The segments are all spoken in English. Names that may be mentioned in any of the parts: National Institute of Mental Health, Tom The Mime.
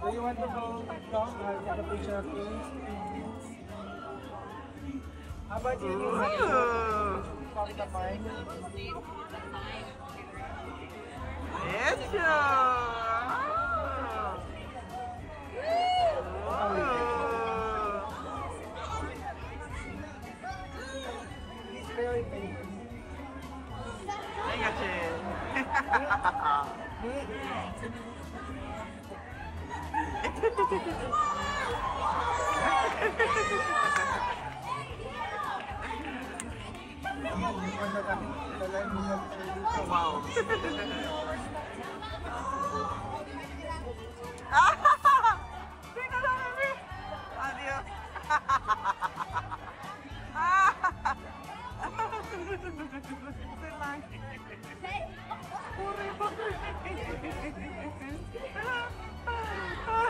Do you want to go, Tom? I'll get a picture of you. How about you? Like the mime? It's He's very famous. I got wow. Adiós. Okay.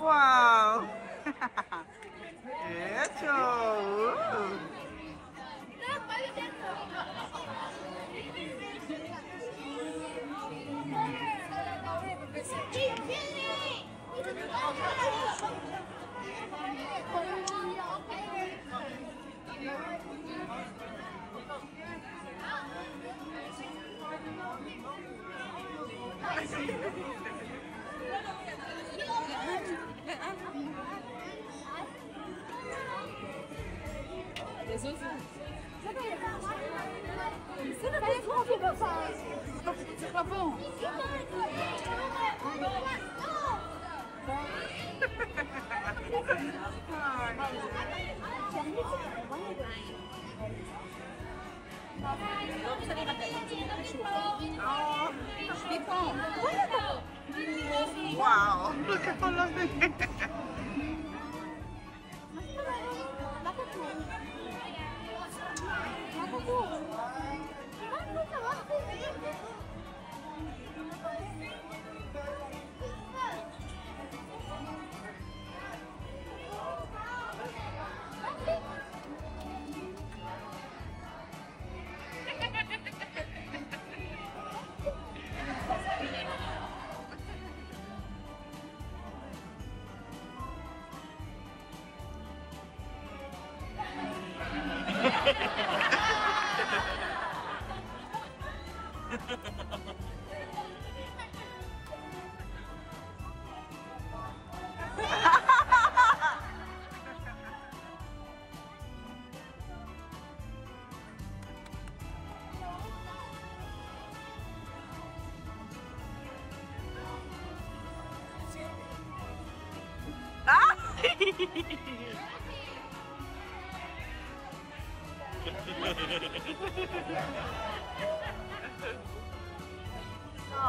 Wow. Wow, look at all of it.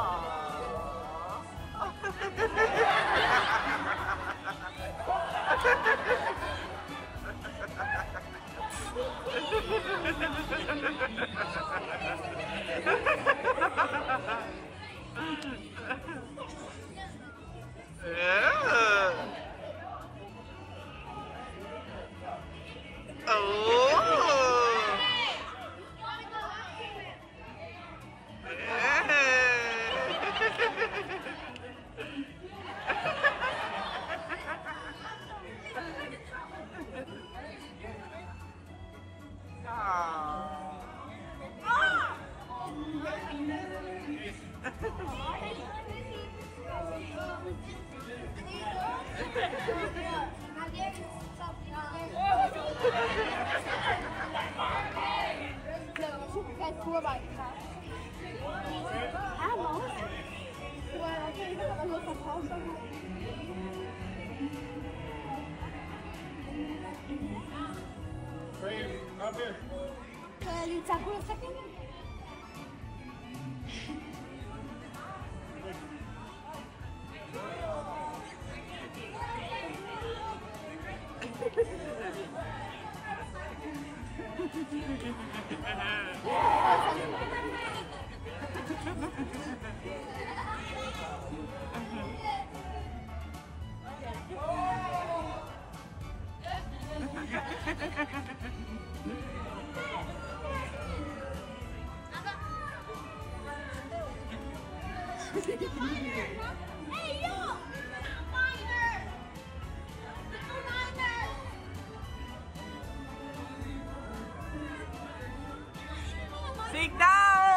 Oh! Second. Hey, yo! Sit down!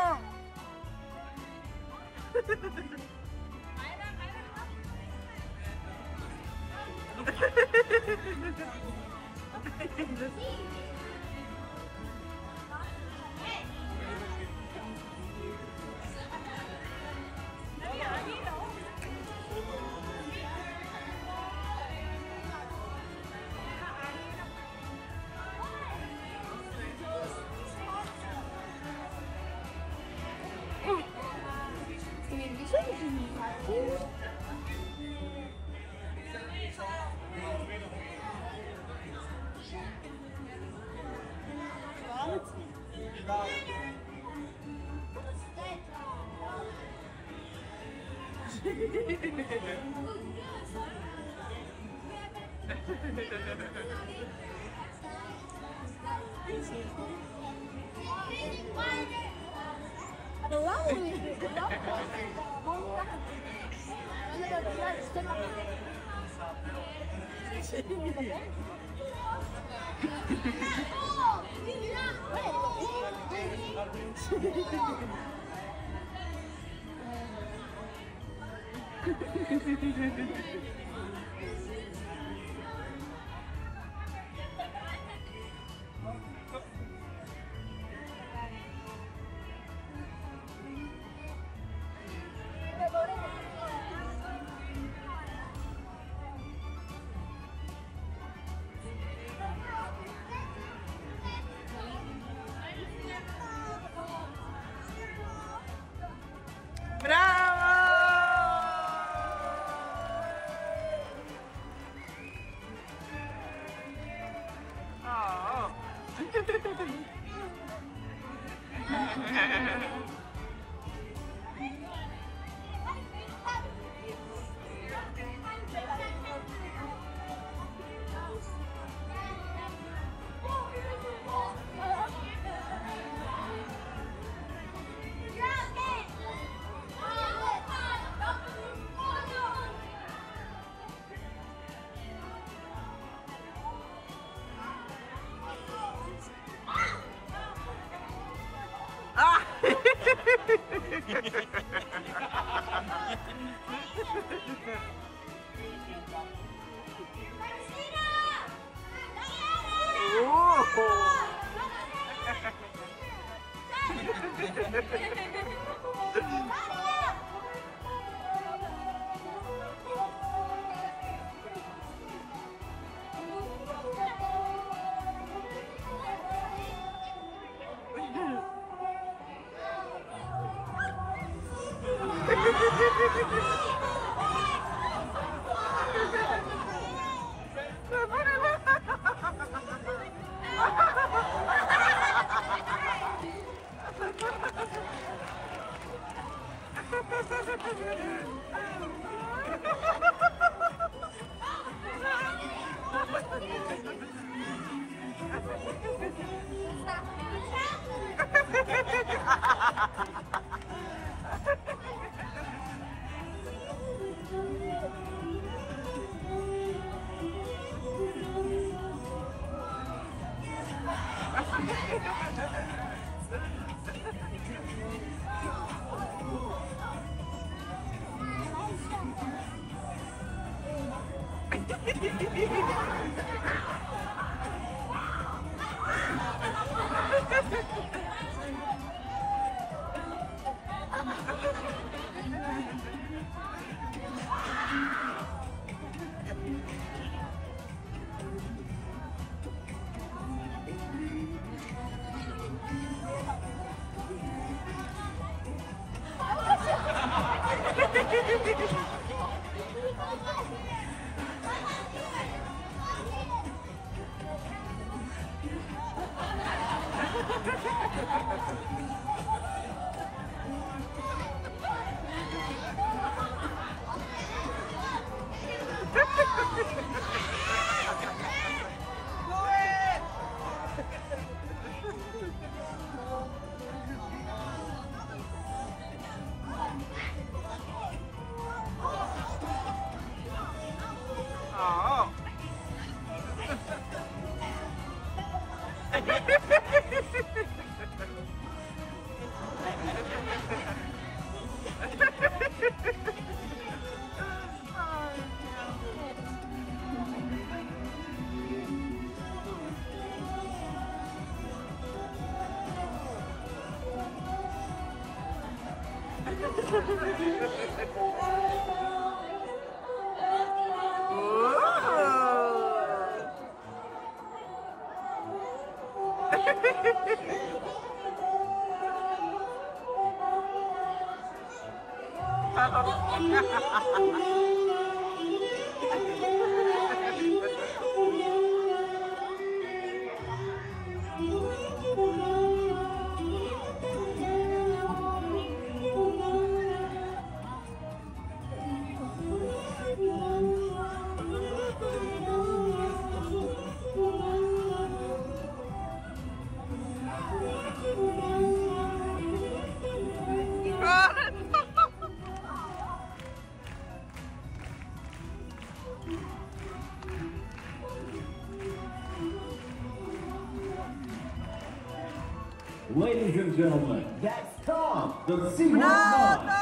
Ladies and gentlemen, that's Tom, the Mime.